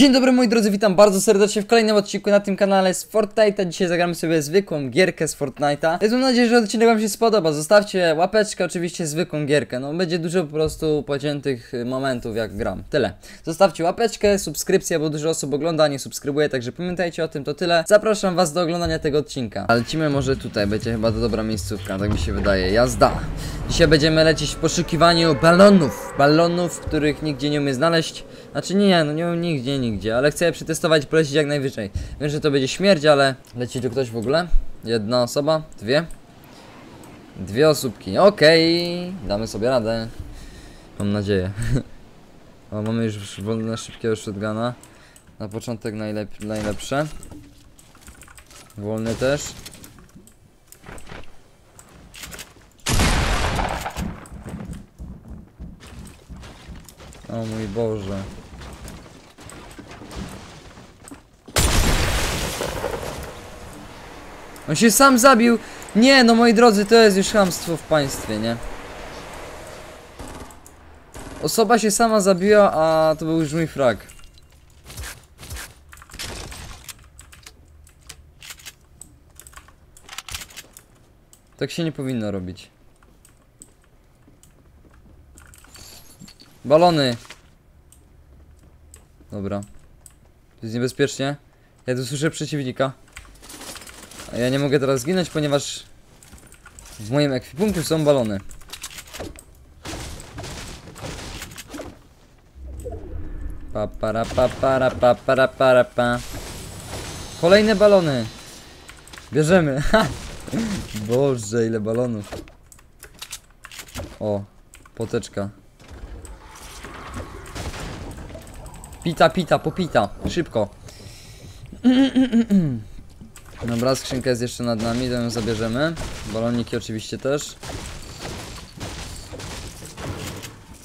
Dzień dobry moi drodzy, witam bardzo serdecznie w kolejnym odcinku na tym kanale z Fortnite'a. Dzisiaj zagramy sobie zwykłą gierkę z Fortnite'a. Więc mam nadzieję, że odcinek wam się spodoba. Zostawcie łapeczkę, oczywiście zwykłą gierkę. No będzie dużo po prostu pociętych momentów jak gram, tyle. Zostawcie łapeczkę, subskrypcja, bo dużo osób ogląda, nie subskrybuje, także pamiętajcie o tym, to tyle. Zapraszam was do oglądania tego odcinka. A lecimy może tutaj, będzie chyba to dobra miejscówka, tak mi się wydaje, jazda. Dzisiaj będziemy lecieć w poszukiwaniu balonów. Balonów, których nigdzie nie umiem znaleźć. Znaczy nie, no nie umiem nigdzie, ale chcę je przetestować, polecić jak najwyżej. Wiem, że to będzie śmierć, ale leci tu ktoś w ogóle? Jedna osoba? Dwie osóbki, okej. Damy sobie radę. Mam nadzieję. O, mamy już wolne szybkiego shotguna. Na początek najlepsze. Wolny też. O mój Boże. On się sam zabił. Nie, no moi drodzy, to jest już chamstwo w państwie, nie? Osoba się sama zabiła, a to był już mój frag. Tak się nie powinno robić. Balony. Dobra. To jest niebezpiecznie. Ja tu słyszę przeciwnika. A ja nie mogę teraz zginąć, ponieważ w moim ekwipunku są balony. Pa para pa para pa para para pa. Kolejne balony. Bierzemy. Boże, ile balonów. O, poteczka. Pita, popita. Szybko. Dobra, skrzynka jest jeszcze nad nami, to ją zabierzemy. Baloniki oczywiście też.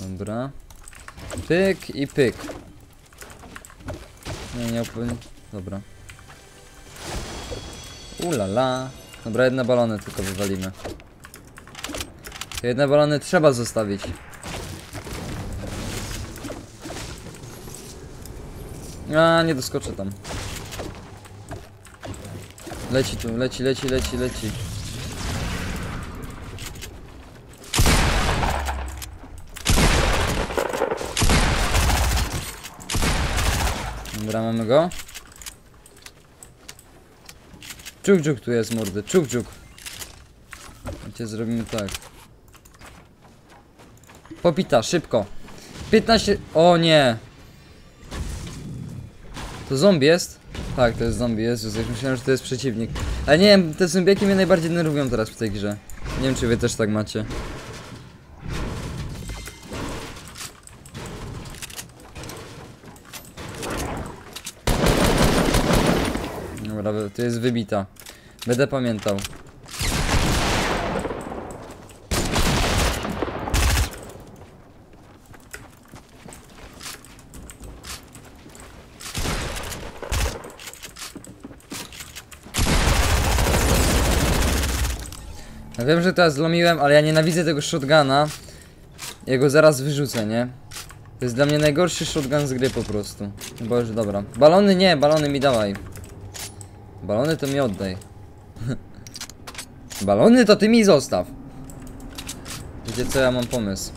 Dobra. Pyk i pyk. Nie opłynie. Dobra. Ulala. Dobra, jedne balony tylko wywalimy. Jedne balony trzeba zostawić. A, nie doskoczę tam. Leci tu, leci. Dobra, mamy go. Czuk tu jest, mordy, czuk. Wiecie, zrobimy tak. Popita, szybko. 15... O nie! To zombie jest? Tak, to jest zombie, Jezus, jak myślałem, że to jest przeciwnik. Ale nie wiem, te zombiaki mnie najbardziej denerwują teraz w tej grze. Nie wiem, czy wy też tak macie. Dobra, to jest wybita. Będę pamiętał. Ja wiem, że teraz zlomiłem, ale ja nienawidzę tego shotguna. Ja go zaraz wyrzucę, nie? To jest dla mnie najgorszy shotgun z gry po prostu. Bo już dobra. Balony nie, balony mi dawaj. Balony to mi oddaj. Balony to ty mi zostaw. Wiecie co, ja mam pomysł.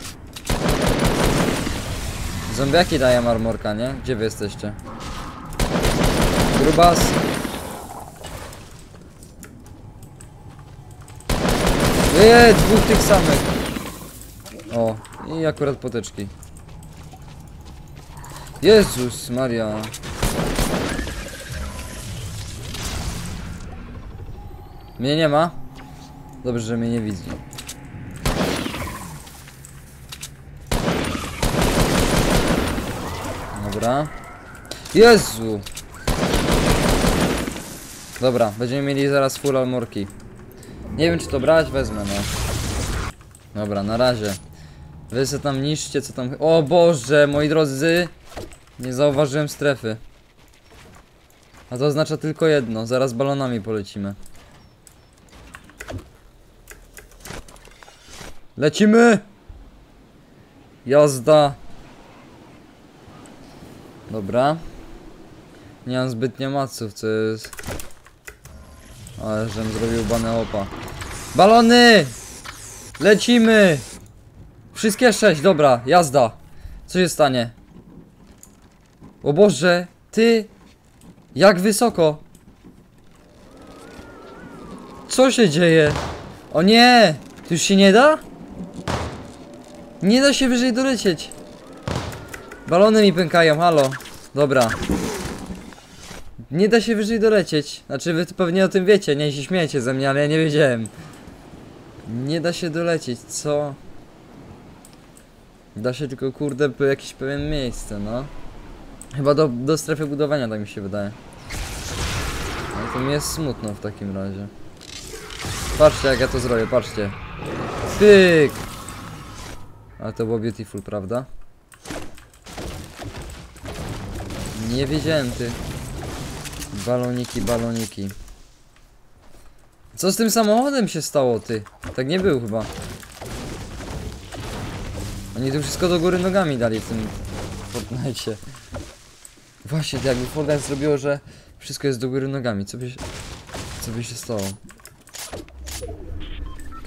Zombiaki dają armorka, nie? Gdzie wy jesteście? Grubas. Dwóch tych samych. O, i akurat poteczki. Jezus Maria. Mnie nie ma. Dobrze, że mnie nie widzi. Dobra. Jezu. Dobra, będziemy mieli zaraz full armorki. Nie wiem, czy to brać, wezmę, no. Dobra, na razie. Wy se tam niszcie, co tam... O Boże, moi drodzy! Nie zauważyłem strefy. A to oznacza tylko jedno, zaraz balonami polecimy. Lecimy! Jazda! Dobra. Nie mam zbytnio maców, co jest. Ale żem zrobił banę opa. Balony! Lecimy! Wszystkie 6, dobra, jazda. Co się stanie? O Boże, ty! Jak wysoko! Co się dzieje? O nie! Tu już się nie da? Nie da się wyżej dolecieć. Balony mi pękają, halo. Dobra. Nie da się wyżej dolecieć. Znaczy wy pewnie o tym wiecie, nie się śmiejecie ze mnie, ale ja nie wiedziałem. Nie da się dolecieć, co? Da się tylko kurde po jakieś pewne miejsce, no. Chyba do strefy budowania, tak mi się wydaje. No to mi jest smutno w takim razie. Patrzcie jak ja to zrobię, patrzcie. Pyk! Ale to było beautiful, prawda? Nie wiedziałem, ty. Baloniki, baloniki. Co z tym samochodem się stało, ty? Tak nie był chyba. Oni tu wszystko do góry nogami dali w tym Fortnite'cie. Właśnie, to jakby Fortnite zrobiło, że wszystko jest do góry nogami. Co by się stało?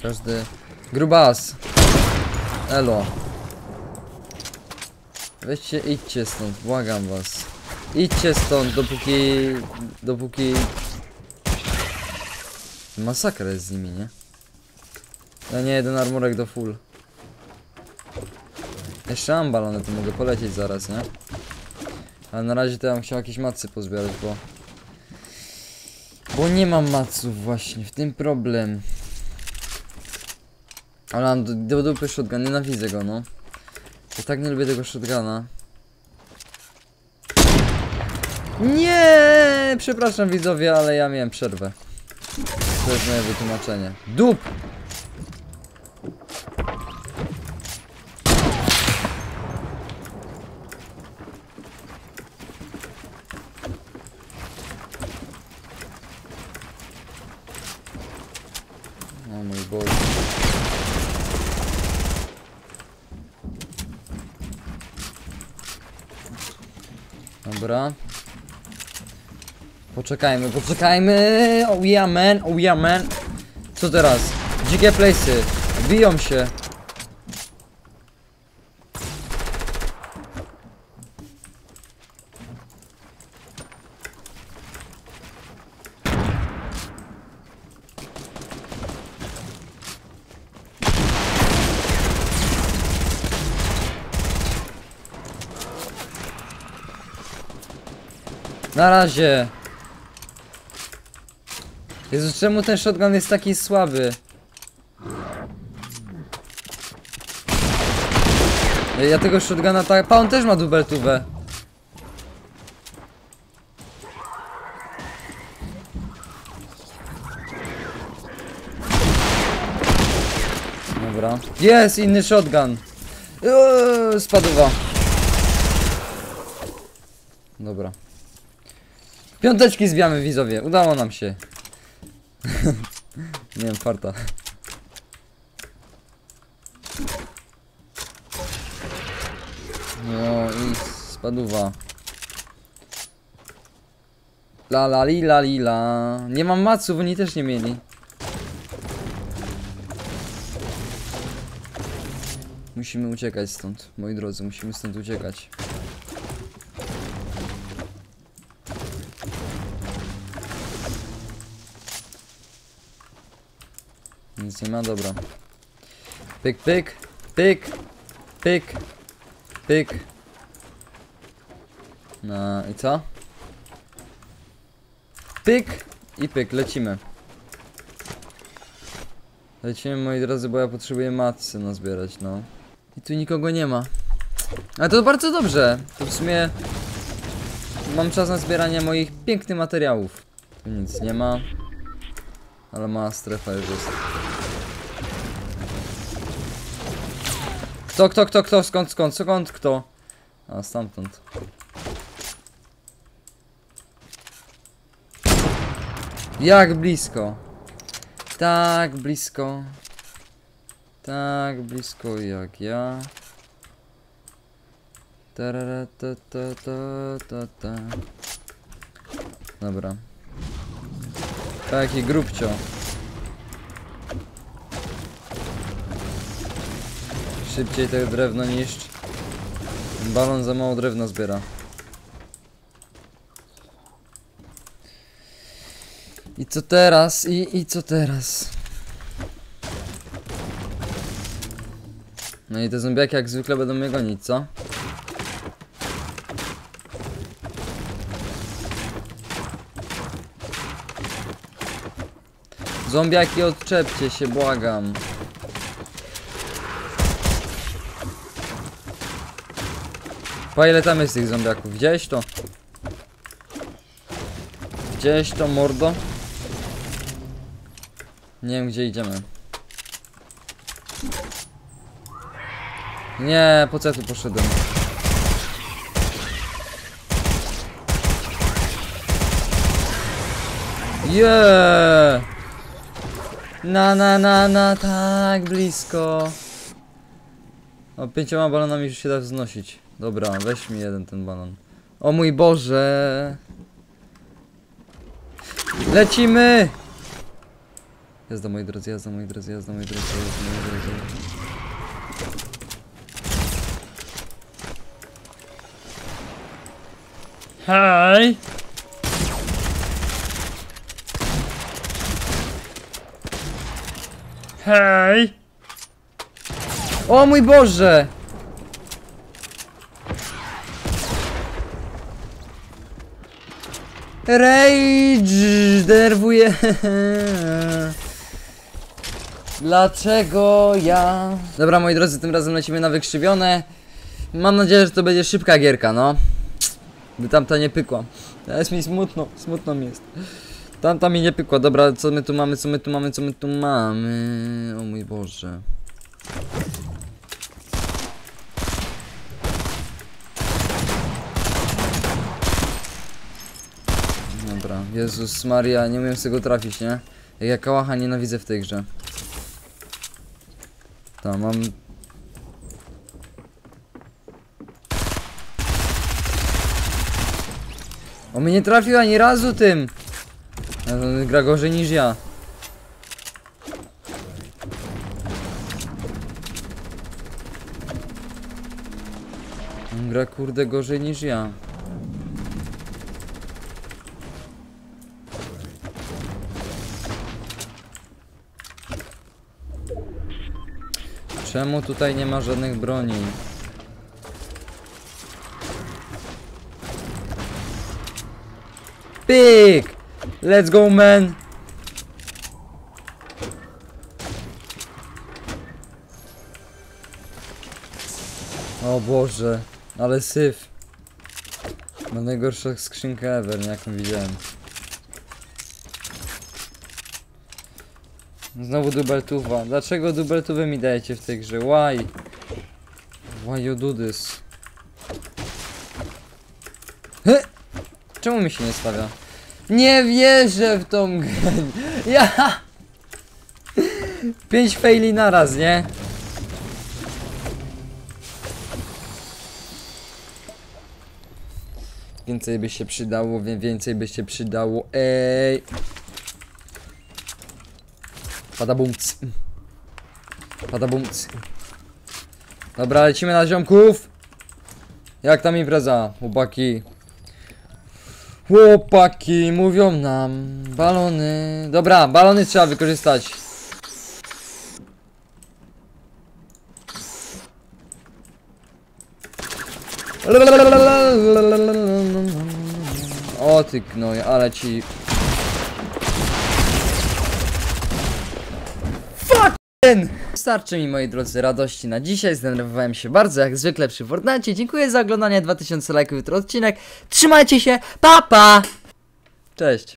Każdy... Grubas! Elo. Weźcie, idźcie stąd, błagam was. Idźcie stąd, dopóki... Masakra jest z nimi, nie? Ja nie jeden armurek do full. Jeszcze mam balony, to mogę polecieć zaraz, nie? Ale na razie to ja bym chciał jakieś macy pozbierać, bo nie mam maców właśnie, w tym problem. Ale mam do dupy shotgun, nienawidzę go, no. Ja tak nie lubię tego shotguna. Nie, przepraszam widzowie, ale ja miałem przerwę. To jest moje wytłumaczenie. Dup! O mój Boże. Dobra. Poczekajmy, poczekajmy. Oh yeah man, oh yeah man. Co teraz? Dzikie place'y. Biją się. Na razie. Jezu, czemu ten shotgun jest taki słaby? Ja tego shotguna tak... Pa, on też ma double tubę. Dobra. Jest! Inny shotgun! Spadła. Dobra. Piąteczki zbijamy widzowie, udało nam się. Nie wiem, farta. No i spaduwa. La la li la li la. Nie mam maców, oni też nie mieli. Musimy uciekać stąd, moi drodzy, musimy stąd uciekać. Nic nie ma, dobra. Pyk, pyk, pyk, pyk, pyk. No i co? Pyk i pyk, lecimy. Lecimy, moi drodzy, bo ja potrzebuję macy nazbierać, no. I tu nikogo nie ma. Ale to bardzo dobrze. To w sumie mam czas na zbieranie moich pięknych materiałów. Tu nic nie ma. Ale mała strefa już jest. Kto, skąd, kto? A, stamtąd. Jak blisko. Tak blisko. Tak blisko jak ja. Ta ta ta ta ta ta. Dobra. Taki grubcio. Szybciej to drewno niszcz. Balon za mało drewna zbiera. I co teraz? I co teraz? No i te zombiaki jak zwykle będą mnie gonić, co? Zombiaki, odczepcie się, błagam. Pa, ile tam jest tych zombiaków? Widziałeś to? Widziałeś to, mordo? Nie wiem, gdzie idziemy. Nie, po co ja tu poszedłem? Yeah! Na, tak blisko. O, 5 balonami już się da wznosić. Dobra, weź mi jeden ten balon. O mój Boże! Lecimy! Jazda, moi drodzy, jazda, moi drodzy, jazda, moi drodzy, jazda, moi drodzy. Hej! Hej! O mój Boże! Rage! Denerwuje! Dlaczego ja? Dobra, moi drodzy, tym razem lecimy na wykrzywione. Mam nadzieję, że to będzie szybka gierka, no. By tamta nie pykła. Teraz mi smutno, smutno mi jest. Tamta mi nie pykła. Dobra, co my tu mamy, co my tu mamy, co my tu mamy? O mój Boże. Dobra, Jezus Maria, nie umiem z tego trafić, nie? Jak ja kałacha nienawidzę w tej grze. Tam mam... On mnie nie trafił ani razu tym. On gra gorzej niż ja. On gra kurde gorzej niż ja. Czemu tutaj nie ma żadnych broni? Pyk! Let's go, man! O Boże, ale syf. Ma najgorsza skrzynka ever, nie, jaką widziałem. Znowu dubeltuwa. Dlaczego dubeltuwy mi dajecie w tej grze? Why? Why you do this? Czemu mi się nie stawia? Nie wierzę w tą grę. Ja! 5 faili naraz, nie? Więcej by się przydało, więcej by się przydało. Ej! Pada bumc. Pada bumc. Dobra, lecimy na ziomków. Jak tam impreza, chłopaki? Chłopaki mówią nam balony. Dobra, balony trzeba wykorzystać. O ty gnoj, ale ci... Wystarczy mi, moi drodzy, radości na dzisiaj. Zdenerwowałem się bardzo, jak zwykle przy Fortnite. Dziękuję za oglądanie, 2000 lajków, jutro odcinek. Trzymajcie się, pa pa! Cześć!